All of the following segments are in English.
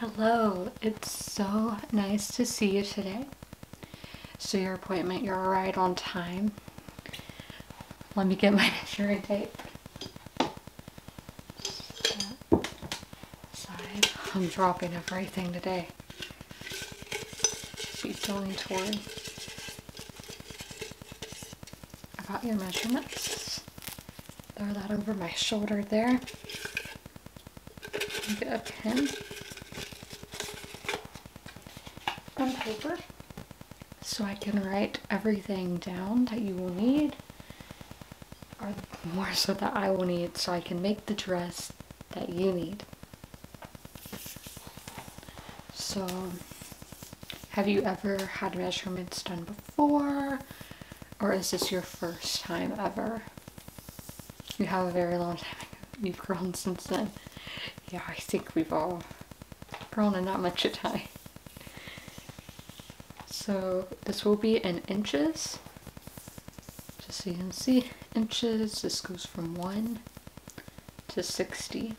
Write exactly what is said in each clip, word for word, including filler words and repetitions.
Hello, it's so nice to see you today. So your appointment, you're right on time. Let me get my measuring tape. Side. I'm dropping everything today. She's going toward. I got your measurements. Throw that over my shoulder there. Get a pin. On paper so I can write everything down that you will need, or more so that I will need, so I can make the dress that you need. So have you ever had measurements done before, or is this your first time ever? You have a very long time ago. You've grown since then. Yeah, I think we've all grown in not much time. So this will be in inches, just so you can see, inches. This goes from one to sixty.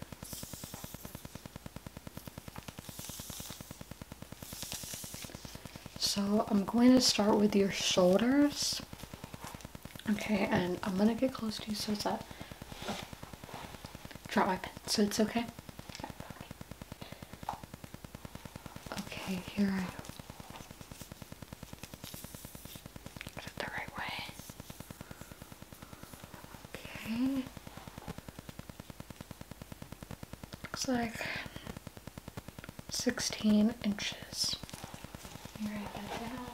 So I'm going to start with your shoulders. Okay, and I'm going to get close to you so it's that, oh, drop my pen, so it's okay. Okay, here I go. Like sixteen inches. Let me write that down.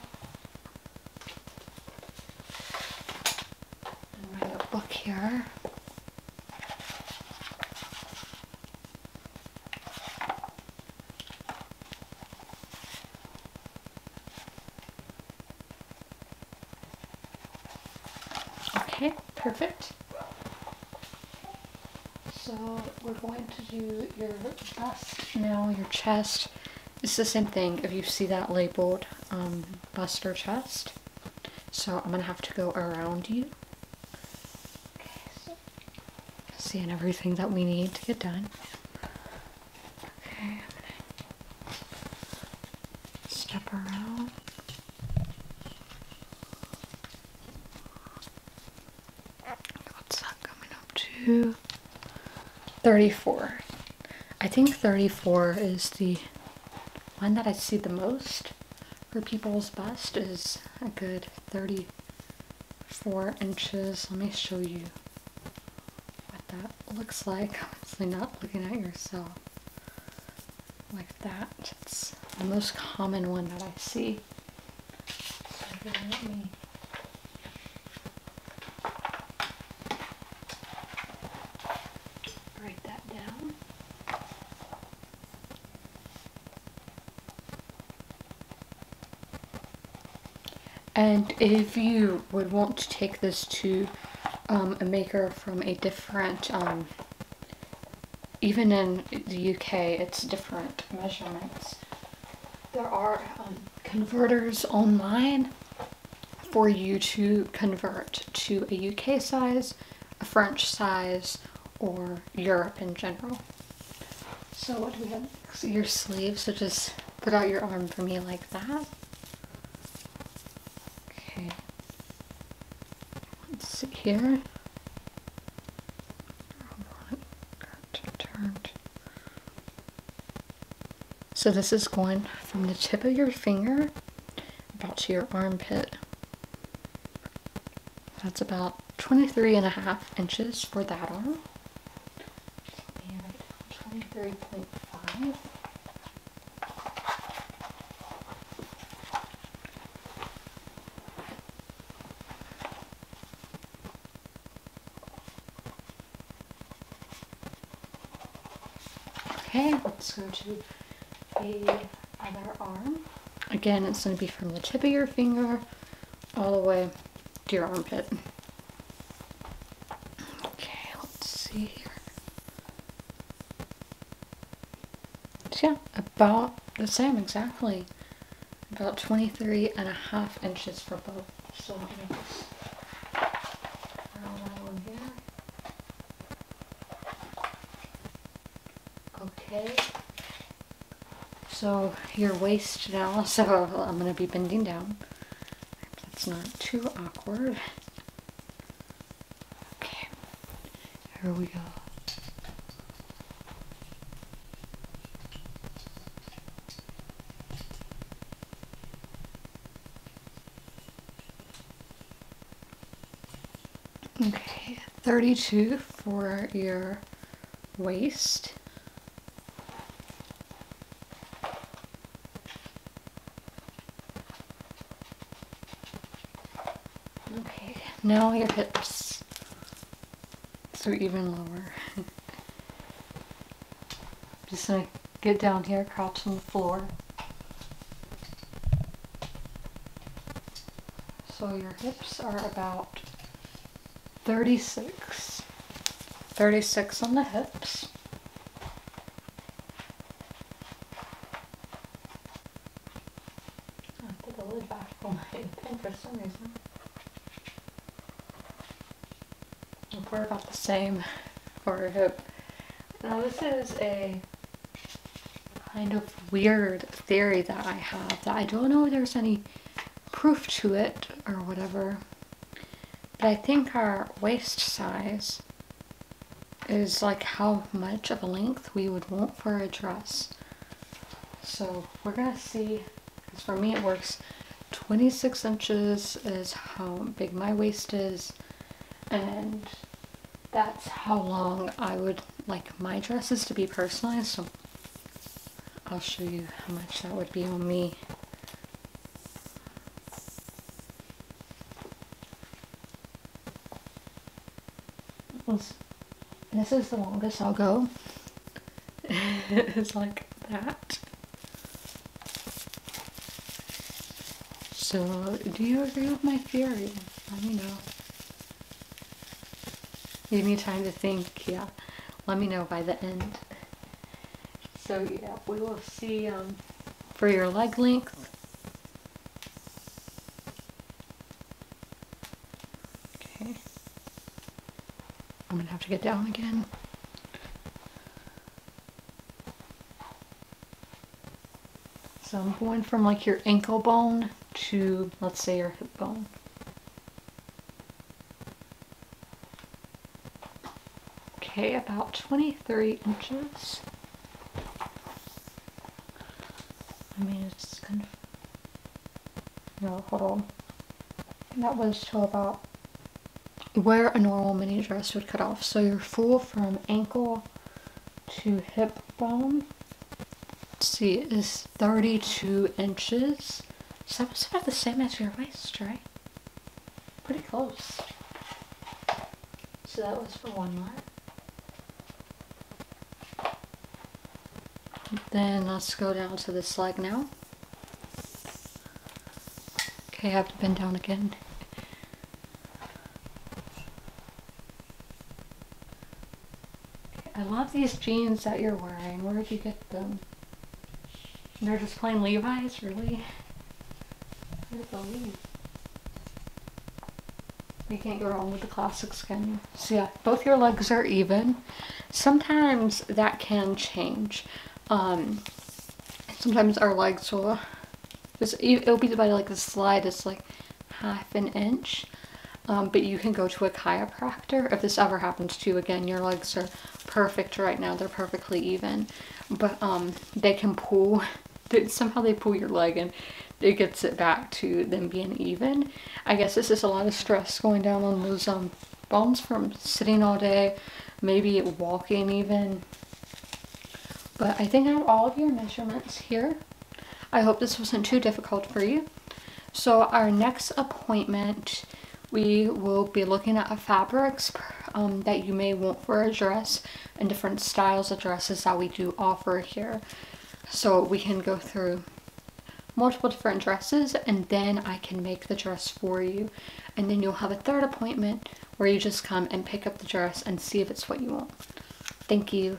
I'm writing a book here. Okay, perfect. So we're going to do your bust now, your chest. It's the same thing if you see that labeled um, bust or chest. So I'm going to have to go around you. Okay, so seeing everything that we need to get done. Okay, I'm going to step around. What's that coming up to? thirty-four. I think thirty-four is the one that I see the most for people's bust, is a good thirty-four inches. Let me show you what that looks like. Obviously not looking at yourself like that. It's the most common one that I see. So let me And if you would want to take this to um, a maker from a different, um, even in the U K, it's different measurements. There are um, converters online for you to convert to a U K size, a French size, or Europe in general. So what do we have? So your sleeves, so just put out your arm for me like that. Let's see here. Turned. So this is going from the tip of your finger about to your armpit. That's about twenty-three and a half inches for that arm. twenty-three point five. Okay, let's go to the other arm. Again, it's going to be from the tip of your finger all the way to your armpit. Okay, let's see here. So yeah, about the same exactly. About twenty-three and a half inches for both. So okay, so your waist now, so I'm going to be bending down. That's not too awkward. Okay, here we go. Okay, thirty-two for your waist. Okay, now your hips, so even lower. Just gonna get down here, crouch on the floor. So your hips are about thirty-six. thirty-six on the hips. I put the lid back on my pen for some reason. We're about the same for our hip. Now this is a kind of weird theory that I have, that I don't know if there's any proof to it or whatever. But I think our waist size is like how much of a length we would want for a dress. So we're gonna see, because for me it works, twenty-six inches is how big my waist is, and that's how long I would like my dresses to be personalized. So I'll show you how much that would be on me. This is the longest I'll go. It's like that. So, do you agree with my theory? Let me know. You need time to think, yeah. Let me know by the end. So, yeah, we will see um, for your leg length. I'm gonna have to get down again. So I'm going from like your ankle bone to, let's say, your hip bone. Okay, about twenty-three inches. I mean, it's kind of, no, hold on. That was till about where a normal mini dress would cut off. So you're full from ankle to hip bone. Let's see, is thirty-two inches. So that's about the same as your waist, right? Pretty close. So that was for one leg. Then let's go down to this leg now. Okay, I have to bend down again. I love these jeans that you're wearing. Where did you get them? They're just plain Levi's, really? I don't believe. You can't go wrong with the classics, can you? So yeah, both your legs are even. Sometimes that can change. Um, sometimes our legs will, it'll be by like a slide, it's like half an inch. Um, but you can go to a chiropractor. If this ever happens to you again, your legs are perfect right now. They're perfectly even. But um, they can pull, they, somehow they pull your leg and it gets it back to them being even. I guess this is a lot of stress going down on those um, bones from sitting all day, maybe walking even. But I think I have all of your measurements here. I hope this wasn't too difficult for you. So our next appointment, we will be looking at a fabrics um, that you may want for a dress and different styles of dresses that we do offer here. So we can go through multiple different dresses and then I can make the dress for you. And then you'll have a third appointment where you just come and pick up the dress and see if it's what you want. Thank you.